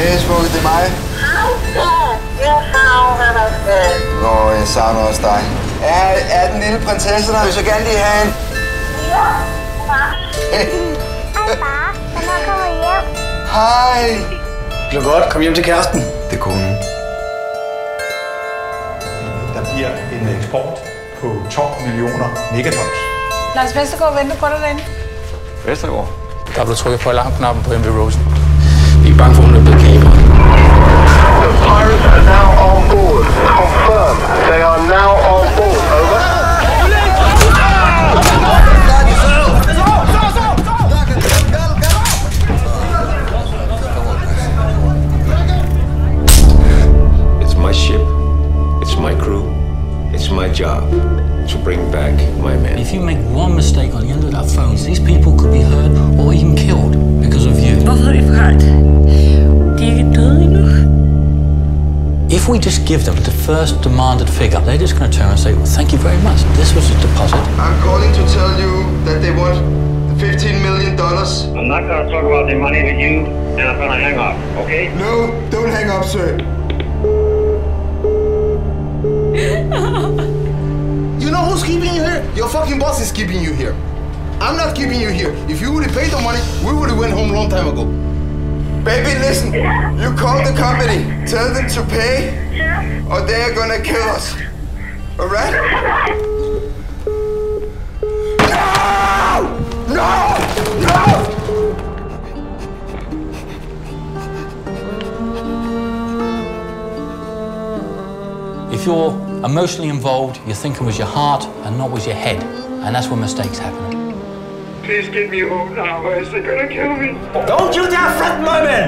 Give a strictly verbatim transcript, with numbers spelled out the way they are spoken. Hej, smukke, det er mig. Hej, skat. Jeg savner dig, skat. Nå, jeg savner også dig. Er, er den lille prinsesse der? Vil så gerne lige have en? Ja, far. Hej, far. Hvornår kommer I hjem? Hej. Det blev godt. Kom hjem til kæresten. Det er konen. Der bliver en eksport på tolv millioner megatons. Lars Vestergaard venter på dig derinde. Vestergaard? Der blev trykket på alarmknappen på M V Rozen. Vi er bange for, at hun er blevet kapret. The pirates are now on board. Confirm. They are now on board. Over. It's my ship. It's my crew. It's my job to bring back my men. If you make one mistake on the end of that phone, these people could be hurt or even killed because of you. If we just give them the first demanded figure, they're just going to turn and say, well, thank you very much. This was a deposit. I'm calling to tell you that they want fifteen million dollars. I'm not going to talk about the money with you, and I'm going to hang up, okay? No, don't hang up, sir. You know who's keeping you here? Your fucking boss is keeping you here. I'm not keeping you here. If you would have paid the money, we would have went home a long time ago. Baby, listen, you call the company, tell them to pay, or they're gonna kill us, all right? No! No! No! If you're emotionally involved, you're thinking with your heart and not with your head, and that's when mistakes happen. Please give me hope now, or else they're gonna kill me. Don't you dare fret my man!